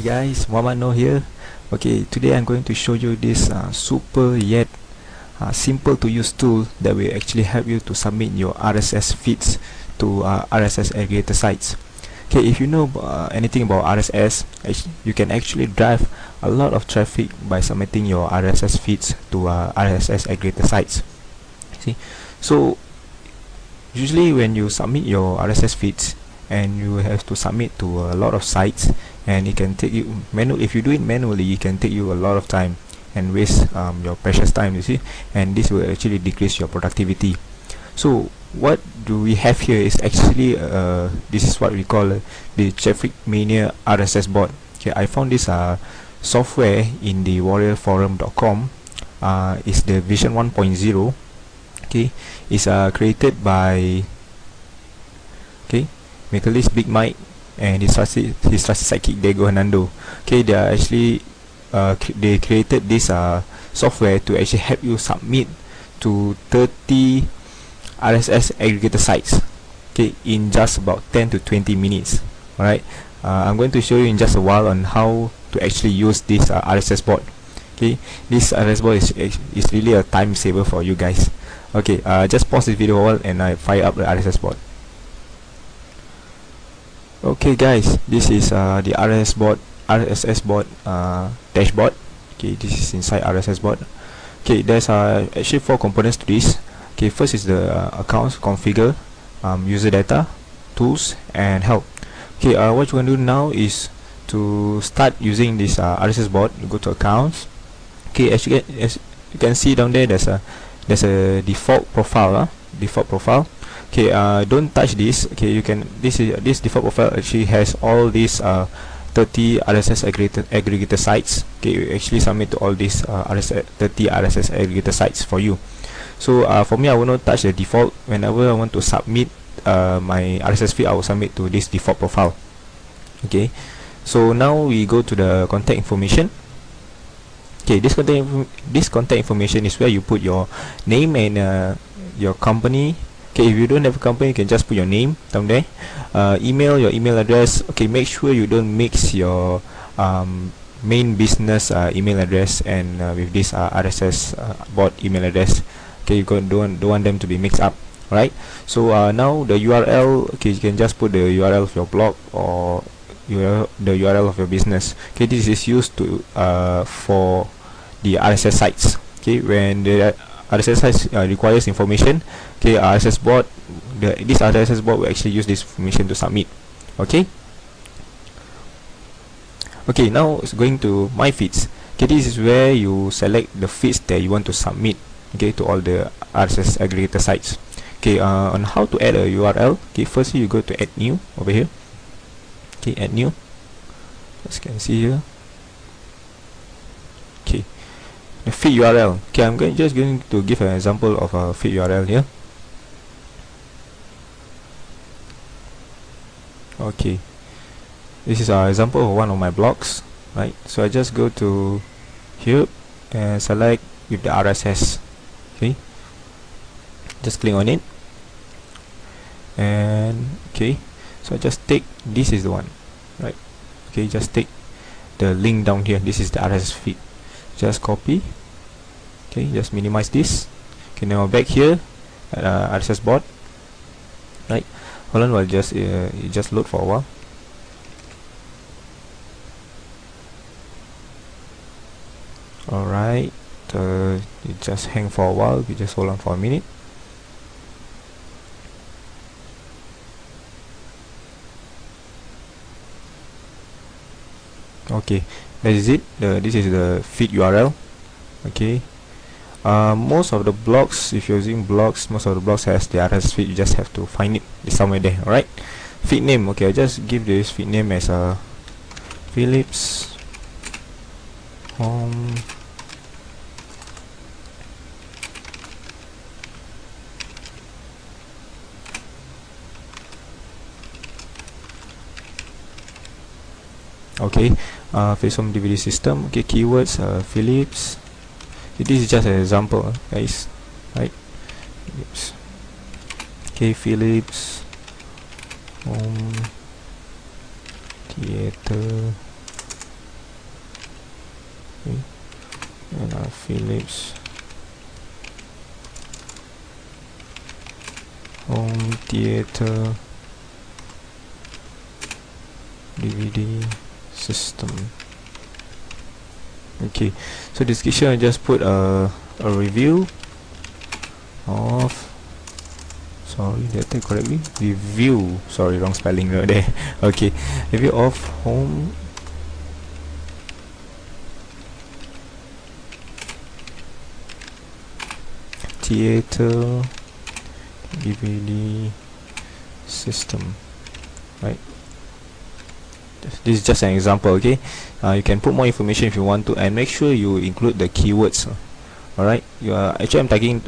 Hi guys, Wamano here. Okay, today I'm going to show you this super yet simple to use tool that will actually help you to submit your RSS feeds to RSS aggregator sites. Okay, if you know anything about RSS, you can actually drive a lot of traffic by submitting your RSS feeds to RSS aggregator sites. See, so usually when you submit your RSS feeds, and you have to submit to a lot of sites, and it can take you if you do it manually, it can take you a lot of time and waste your precious time, you see, and this will actually decrease your productivity. So what do we have here is actually this is what we call the Traffic Mania RSS bot. Okay, I found this software in the warriorforum.com. It's the version 1.0. okay, it's created by Michaelis, Big Mike, and his trusted sidekick Dago Nando. Okay, they are actually they created this software to actually help you submit to 30 RSS aggregator sites. Okay, in just about 10 to 20 minutes. Alright, I'm going to show you in just a while on how to actually use this RSS bot. Okay, this RSS bot is really a time saver for you guys. Okay, just pause this video a while and I fire up the RSS bot. Okay guys, this is the RSS bot dashboard. Okay, this is inside RSS bot. Okay, there's actually four components to this. Okay, first is the accounts configure, user data, tools, and help. Okay, what you can do now is to start using this RSS bot. You go to accounts. Okay, as you can see down there, there's a default profile. Okay, don't touch this. Okay, you can this default profile actually has all these 30 RSS aggregator sites. Okay, you actually submit to all these 30 RSS aggregator sites for you. So for me, I will not touch the default. Whenever I want to submit my RSS feed, I will submit to this default profile. Okay, so now we go to the contact information. Okay, this contact information is where you put your name and your company. Okay, if you don't have a company, you can just put your name down there. Email, your email address. Okay, make sure you don't mix your main business email address and with this RSS bot email address. Okay, you don't want them to be mixed up. Alright, so now the URL. Okay, you can just put the URL of your blog or the URL of your business. Okay, this is used to for the RSS sites. Okay, when the RSS requires information. Okay, RSS bot, this RSS bot will actually use this information to submit. Okay. Okay, now it's going to my feeds. Okay, this is where you select the feeds that you want to submit. Okay, to all the RSS aggregator sites. Okay, on how to add a URL. Okay, firstly you go to add new over here. Okay, add new. As you can see here. Okay. The feed URL. Okay, I'm just going to give an example of a feed URL here. Okay, this is an example of one of my blogs, right? So I just go to here and select with the RSS. Okay, just click on it, and okay, so I just take this is the one, right? Okay, just take the link down here. This is the RSS feed. Just copy. Okay, just minimize this. Okay, now back here at RSS bot, right? Hold on, just load for a while. All right, just hang for a while. We just hold on for a minute. Okay, that is it. This is the feed URL. Okay, most of the blogs, if you're using blogs, most of the blogs has the RSS feed. You just have to find it. It's somewhere there. Alright, feed name. Okay, I just give this feed name as a Philips Home okay, face home DVD system. Okay, keywords, Philips. Okay, this is just an example, guys, right? Philips. Okay, Philips Home Theater Okay. And our Philips home theater DVD system. Okay, so description I just put a review of, sorry, did I type correctly? Review, sorry, wrong spelling there. Okay, review of home theater DVD system, right? This is just an example, okay? You can put more information if you want to, and make sure you include the keywords. Alright, you are actually, I'm targeting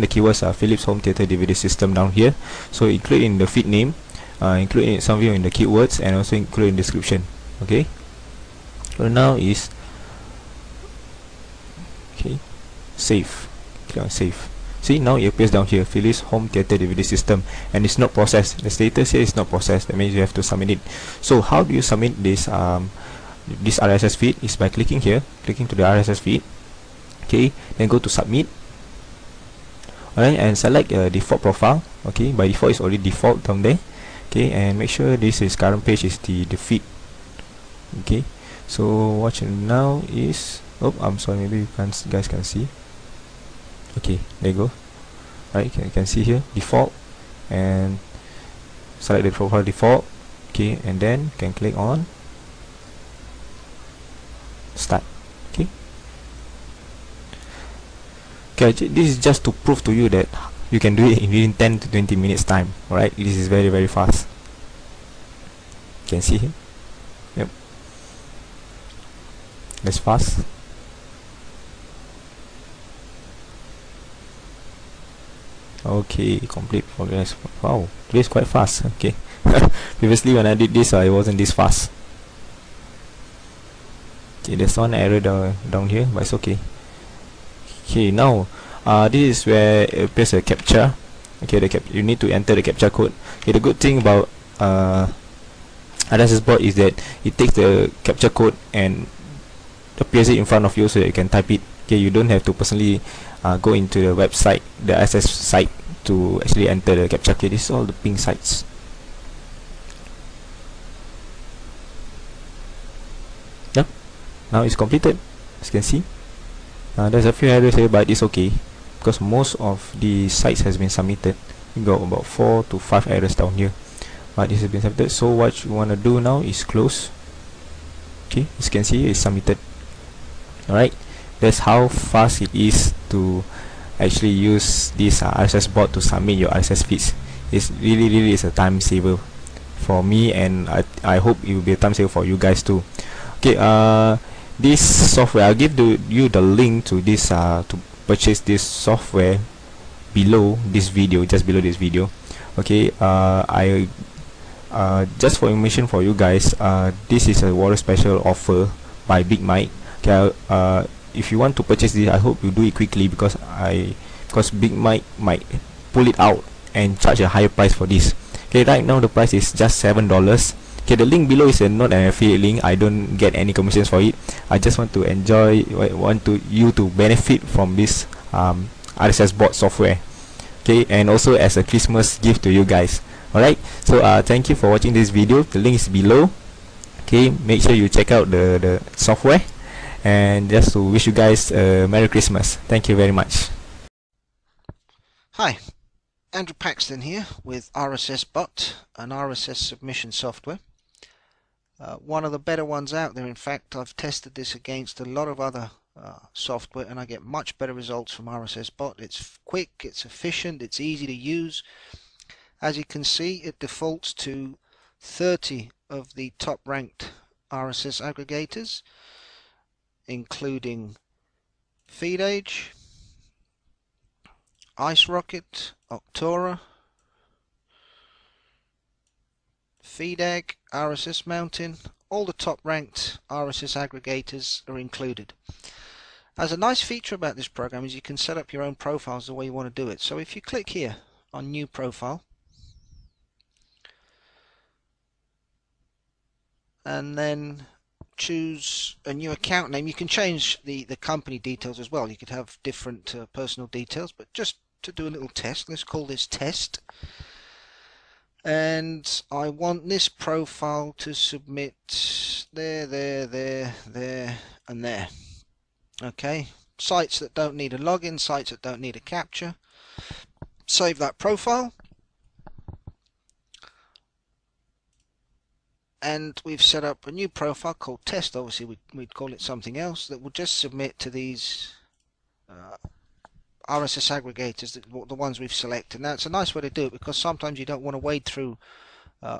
the keywords Philips Home Theater DVD system down here. So include in the feed name, include in some view in the keywords, and also include in description. Okay. So now is okay. Save. Click on save. See, now it appears down here, Philips Home Theater DVD system, and it's not processed. The status here is not processed. That means you have to submit it. So how do you submit this this RSS feed? Is by clicking here, clicking to the RSS feed. Okay, then go to submit. Alright, and select default profile. Okay, by default it's already default down there. Okay, and make sure this is current page is the feed. Okay, so what now is, oh, I'm sorry, maybe you can guys can see. Okay, there you go. Right, you can see here default, and select the profile default. Okay, and then you can click on start. Okay. Okay, this is just to prove to you that you can do it within 10 to 20 minutes time. Alright, this is very very fast. You can see here. Yep. That's fast. Okay, complete progress. Wow, this is quite fast. Okay, previously when I did this, it wasn't this fast. Okay, there's one error down here, but it's okay. Okay, now this is where it appears a captcha. Okay, you need to enter the captcha code. Okay, the good thing about RSSBot is that it takes the captcha code and appears it in front of you so that you can type it. Okay, you don't have to personally go into the website, the RSS site, to actually enter the captcha. Okay, this is all the pink sites. Yep, now it's completed. As you can see, there's a few errors here, but it's okay because most of the sites has been submitted. We got about 4 to 5 errors down here, but this has been submitted. So what you want to do now is close. Okay, as you can see, it's submitted. Alright. That's how fast it is to actually use this RSS bot to submit your RSS feeds. It's really, really is a time saver for me, and I hope it will be a time saver for you guys too. Okay, this software, I'll give you the link to this to purchase this software below this video, just below this video. Okay, just for information for you guys, this is a Warrior special offer by Big Mike. Okay, if you want to purchase this, I hope you do it quickly because Big Mike might pull it out and charge a higher price for this. Okay, right now the price is just $7. Okay, the link below is not an affiliate link. I don't get any commissions for it. I just want to you to benefit from this RSS bot software. Okay, and also as a Christmas gift to you guys. Alright, so thank you for watching this video. The link is below. Okay, make sure you check out the software. And just to wish you guys a Merry Christmas. Thank you very much. Hi, Andrew Paxton here with RSSBot, an RSS submission software. One of the better ones out there. In fact, I've tested this against a lot of other software, and I get much better results from RSSBot. It's quick, it's efficient, it's easy to use. As you can see, it defaults to 30 of the top-ranked RSS aggregators, including FeedAge, IceRocket, Octora, FeedEgg, RSS Mountain. All the top-ranked RSS aggregators are included. As a nice feature about this program is you can set up your own profiles the way you want to do it. So if you click here on New Profile, and then choose a new account name. You can change the company details as well. You could have different personal details, but just to do a little test, let's call this test. And I want this profile to submit there, and there. Okay, sites that don't need a login, sites that don't need a capture. Save that profile. And we've set up a new profile called test. Obviously we'd call it something else, that will just submit to these RSS aggregators, the ones we've selected. Now it's a nice way to do it, because sometimes you don't want to wade through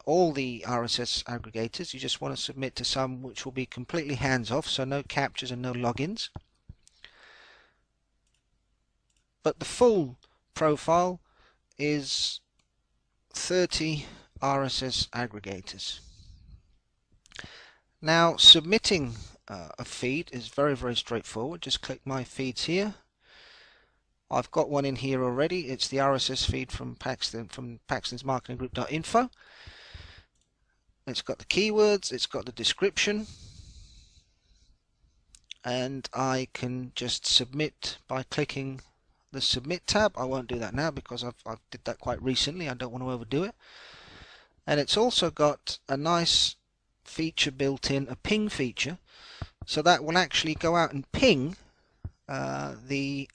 all the RSS aggregators. You just want to submit to some which will be completely hands-off, so no captures and no logins. But the full profile is 30 RSS aggregators. Now submitting a feed is very, very straightforward. Just click my feeds here. I've got one in here already. It's the RSS feed from Paxton, from Paxton's Marketing Group.info. It's got the keywords, it's got the description, and I can just submit by clicking the submit tab. I won't do that now because I've did that quite recently. I don't want to overdo it. And it's also got a nice feature built in, a ping feature, so that will actually go out and ping the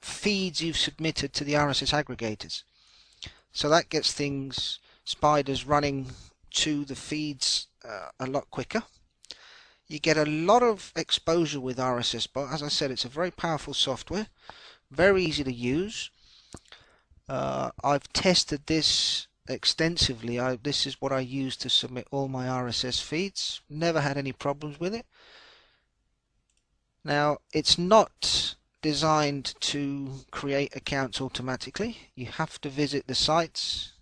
feeds you've submitted to the RSS aggregators. So that gets things, spiders, running to the feeds a lot quicker. You get a lot of exposure with RSSBot. As I said, it's a very powerful software, very easy to use. I've tested this extensively. This is what I use to submit all my RSS feeds. Never had any problems with it. Now, it's not designed to create accounts automatically. You have to visit the sites,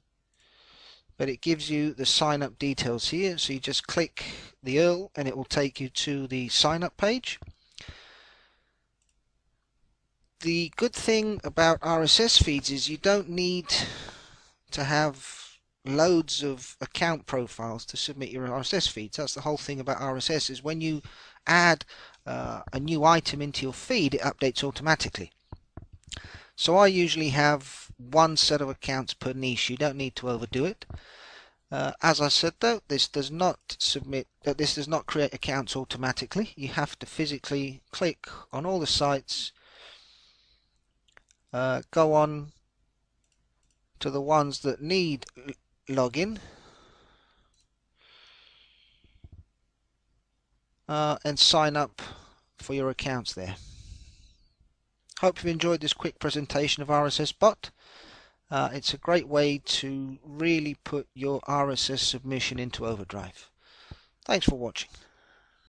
but it gives you the sign up details here. So you just click the URL and it will take you to the sign up page. The good thing about RSS feeds is you don't need to have loads of account profiles to submit your RSS feeds. That's the whole thing about RSS, is when you add a new item into your feed, it updates automatically. So I usually have one set of accounts per niche. You don't need to overdo it. As I said though, this does not create accounts automatically. You have to physically click on all the sites, go on to the ones that need login, and sign up for your accounts there. Hope you've enjoyed this quick presentation of RSSBot. It's a great way to really put your RSS submission into overdrive. Thanks for watching.